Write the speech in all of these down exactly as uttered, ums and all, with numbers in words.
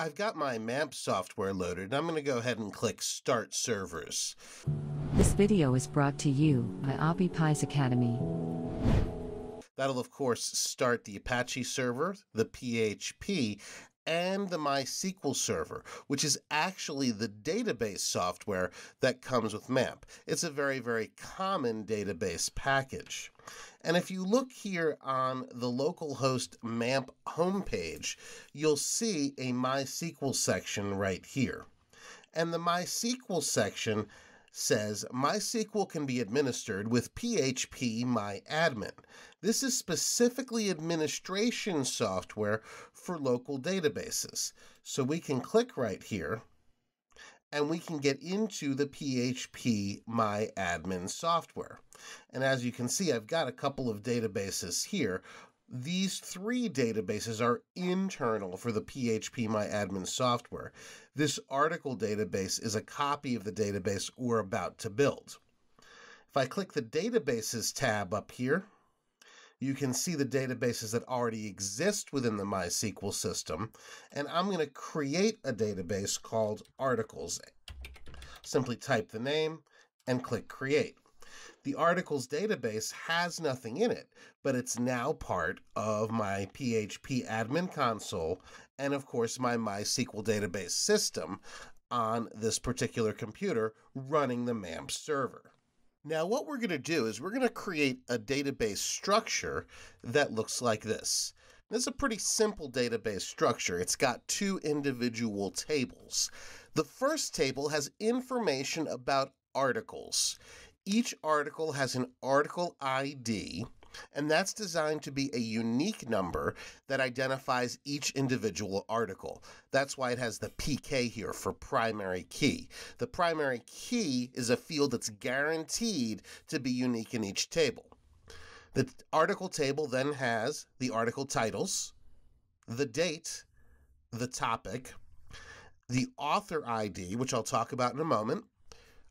I've got my MAMP software loaded, and I'm going to go ahead and click Start Servers. This video is brought to you by AppyPies Academy. That'll, of course, start the Apache server, the P H P, and the MySQL server, which is actually the database software that comes with MAMP. It's a very, very common database package. And if you look here on the localhost MAMP homepage, you'll see a MySQL section right here. And the MySQL section says MySQL can be administered with phpMyAdmin. This is specifically administration software for local databases. So we can click right here and we can get into the phpMyAdmin software. And as you can see, I've got a couple of databases here. These three databases are internal for the phpMyAdmin software. This article database is a copy of the database we're about to build. If I click the Databases tab up here, you can see the databases that already exist within the MySQL system, and I'm going to create a database called Articles. Simply type the name and click Create. The articles database has nothing in it, but it's now part of my P H P admin console and, of course, my MySQL database system on this particular computer running the MAMP server. Now, what we're going to do is we're going to create a database structure that looks like this. This is a pretty simple database structure. It's got two individual tables. The first table has information about articles. Each article has an article I D, and that's designed to be a unique number that identifies each individual article. That's why it has the P K here for primary key. The primary key is a field that's guaranteed to be unique in each table. The article table then has the article titles, the date, the topic, the author I D, which I'll talk about in a moment,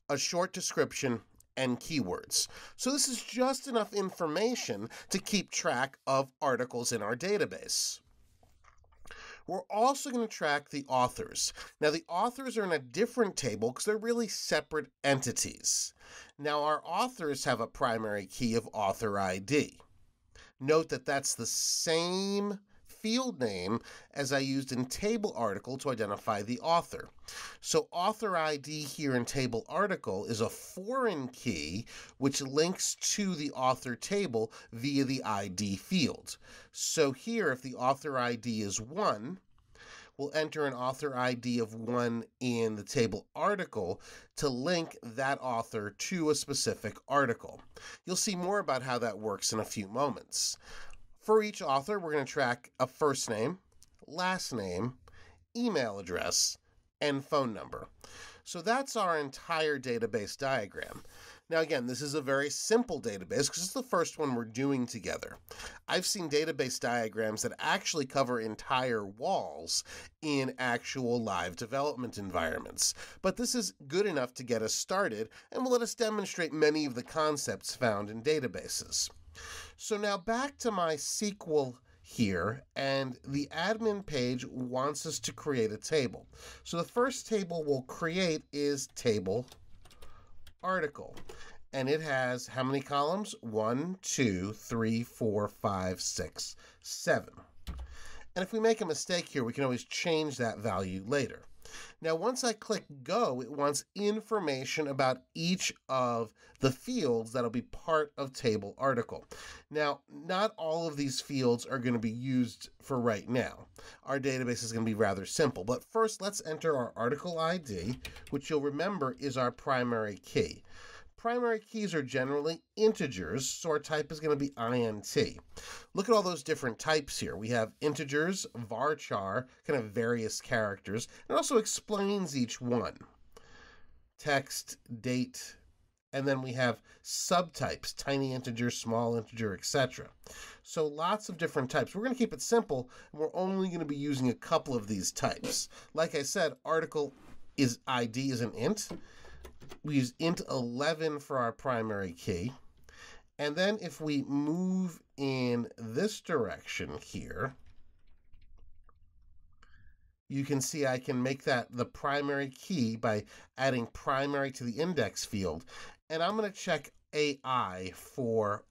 a short description, and keywords. So this is just enough information to keep track of articles in our database. We're also going to track the authors. Now the authors are in a different table because they're really separate entities. Now our authors have a primary key of author I D. Note that that's the same field name as I used in table article to identify the author. So author I D here in table article is a foreign key which links to the author table via the I D field. So here if the author I D is one, we'll enter an author I D of one in the table article to link that author to a specific article. You'll see more about how that works in a few moments. For each author, we're going to track a first name, last name, email address, and phone number. So that's our entire database diagram. Now again, this is a very simple database because it's the first one we're doing together. I've seen database diagrams that actually cover entire walls in actual live development environments. But this is good enough to get us started and will let us demonstrate many of the concepts found in databases. So now back to MySQL here, and the admin page wants us to create a table. So the first table we'll create is table article, and it has how many columns? One, two, three, four, five, six, seven. And if we make a mistake here, we can always change that value later. Now, once I click Go, it wants information about each of the fields that'll be part of table article. Now, not all of these fields are going to be used for right now. Our database is going to be rather simple. But first, let's enter our article I D, which you'll remember is our primary key. Primary keys are generally integers, so our type is going to be int. Look at all those different types here. We have integers, varchar, kind of various characters. It also explains each one. Text, date, and then we have subtypes, tiny integer, small integer, et cetera. So lots of different types. We're going to keep it simple, and we're only going to be using a couple of these types. Like I said, article is I D is an int. We use int eleven for our primary key. And then if we move in this direction here, you can see I can make that the primary key by adding primary to the index field. And I'm going to check A I for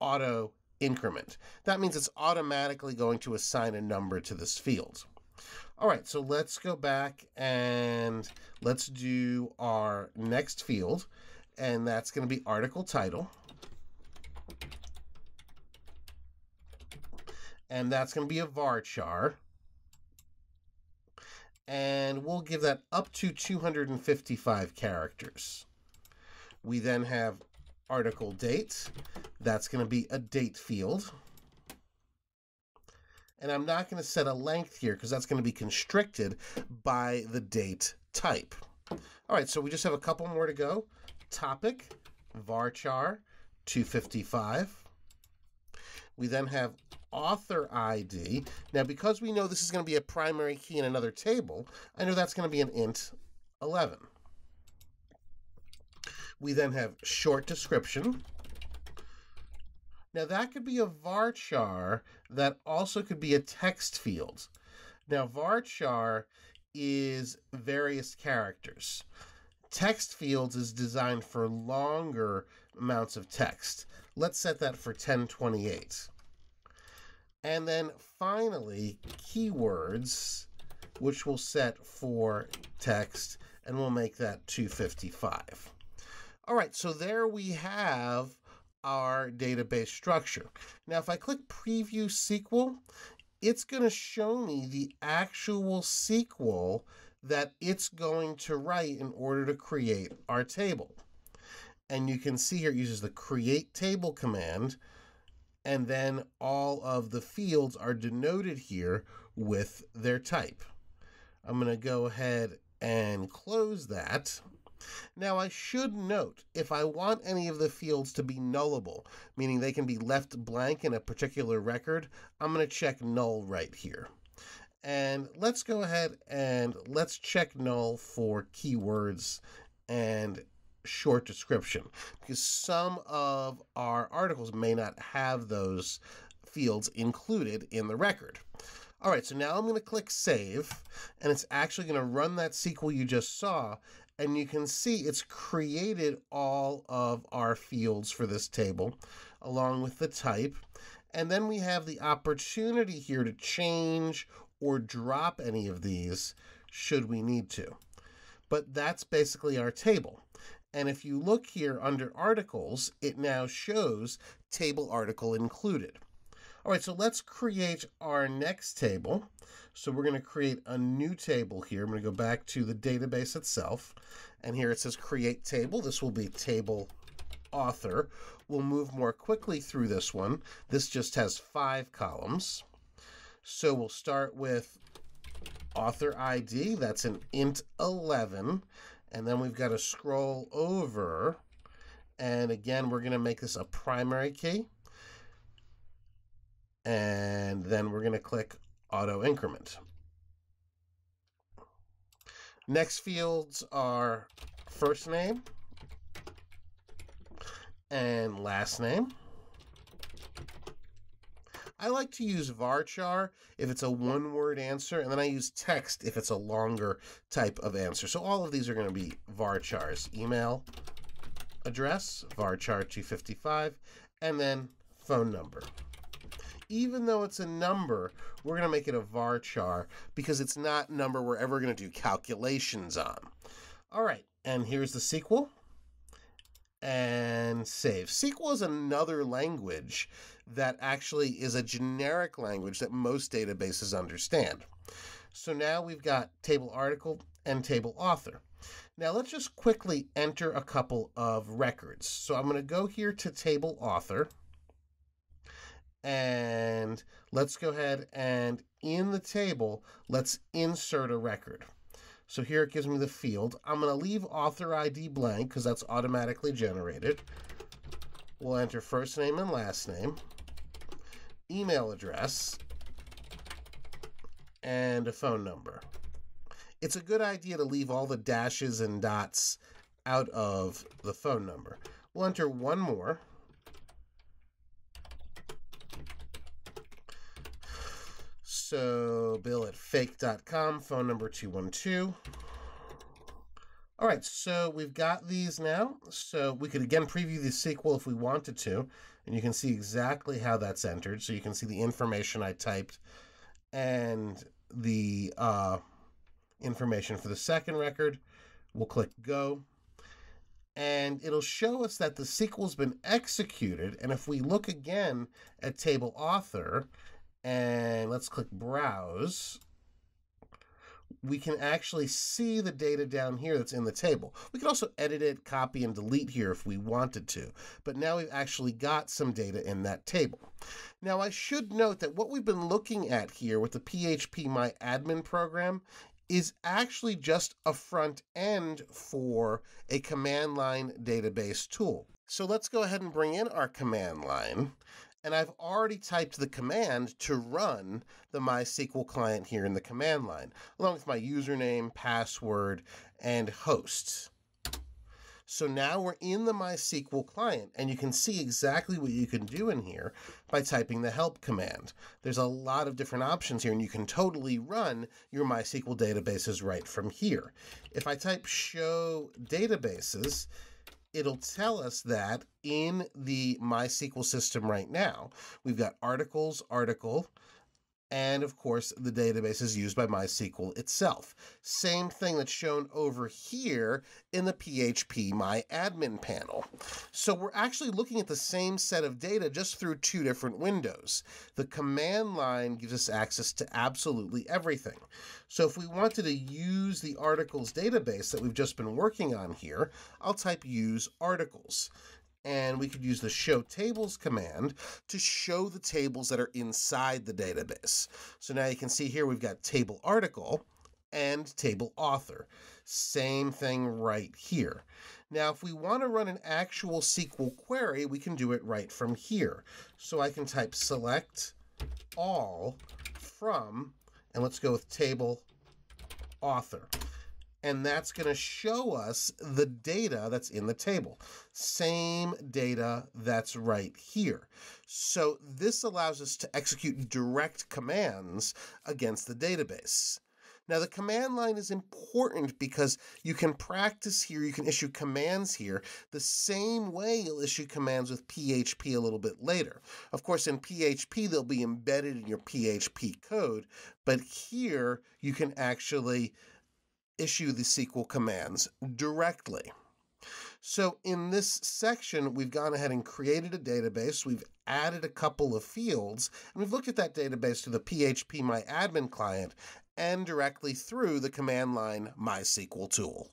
auto increment. That means it's automatically going to assign a number to this field. All right, so let's go back and let's do our next field. And that's going to be article title. And that's going to be a varchar. And we'll give that up to two hundred fifty-five characters. We then have article date. That's going to be a date field. And I'm not going to set a length here because that's going to be constricted by the date type. All right, so we just have a couple more to go. Topic, varchar, two fifty-five. We then have author I D. Now, because we know this is going to be a primary key in another table, I know that's going to be an int eleven. We then have short description. Now, that could be a varchar. That also could be a text field. Now, varchar is various characters. Text fields is designed for longer amounts of text. Let's set that for ten twenty-eight. And then finally, keywords, which we'll set for text, and we'll make that two fifty-five. All right, so there we have our database structure. Now, if I click Preview S Q L, it's going to show me the actual S Q L that it's going to write in order to create our table. And you can see here it uses the create table command, and then all of the fields are denoted here with their type. I'm going to go ahead and close that. Now, I should note, if I want any of the fields to be nullable, meaning they can be left blank in a particular record, I'm going to check null right here. And let's go ahead and let's check null for keywords and short description, because some of our articles may not have those fields included in the record. All right, so now I'm going to click Save, and it's actually going to run that S Q L you just saw, and you can see it's created all of our fields for this table, along with the type, and then we have the opportunity here to change or drop any of these should we need to. But that's basically our table. And if you look here under articles, it now shows table article included. All right, so let's create our next table. So we're going to create a new table here. I'm going to go back to the database itself. And here it says create table. This will be table author. We'll move more quickly through this one. This just has five columns. So we'll start with author I D. That's an int eleven. And then we've got to scroll over. And again, we're going to make this a primary key. And then we're going to click auto increment. Next fields are first name and last name. I like to use varchar if it's a one-word answer, and then I use text if it's a longer type of answer. So all of these are going to be varchars. Email address, varchar two fifty-five, and then phone number. Even though it's a number, we're going to make it a varchar because it's not a number we're ever going to do calculations on. All right, and here's the S Q L. And save. S Q L is another language that actually is a generic language that most databases understand. So now we've got table article and table author. Now let's just quickly enter a couple of records. So I'm going to go here to table author. And let's go ahead and in the table, let's insert a record. So here it gives me the field. I'm going to leave author I D blank because that's automatically generated. We'll enter first name and last name, email address, and a phone number. It's a good idea to leave all the dashes and dots out of the phone number. We'll enter one more. So bill at fake dot com, phone number two one two. All right, so we've got these now. So we could, again, preview the S Q L if we wanted to, and you can see exactly how that's entered. So you can see the information I typed and the uh, information for the second record. We'll click Go, and it'll show us that the S Q L's been executed. And if we look again at table author, and let's click Browse, we can actually see the data down here that's in the table. We can also edit it, copy, and delete here if we wanted to. But now we've actually got some data in that table. Now, I should note that what we've been looking at here with the phpMyAdmin program is actually just a front end for a command line database tool. So let's go ahead and bring in our command line. And I've already typed the command to run the MySQL client here in the command line, along with my username, password, and host. So now we're in the MySQL client, and you can see exactly what you can do in here by typing the help command. There's a lot of different options here, and you can totally run your MySQL databases right from here. If I type show databases, it'll tell us that in the MySQL system right now, we've got articles, article, and of course the database is used by MySQL itself. Same thing that's shown over here in the phpMyAdmin panel. So we're actually looking at the same set of data just through two different windows. The command line gives us access to absolutely everything. So if we wanted to use the articles database that we've just been working on here, I'll type use articles. And we could use the show tables command to show the tables that are inside the database. So now you can see here we've got table article and table author. Same thing right here. Now, if we want to run an actual S Q L query, we can do it right from here. So I can type select all from, and let's go with table author. And that's going to show us the data that's in the table. Same data that's right here. So this allows us to execute direct commands against the database. Now, the command line is important because you can practice here, you can issue commands here, the same way you'll issue commands with P H P a little bit later. Of course, in P H P, they'll be embedded in your P H P code, but here you can actually issue the S Q L commands directly. So in this section, we've gone ahead and created a database. We've added a couple of fields, and we've looked at that database through the phpMyAdmin client and directly through the command line MySQL tool.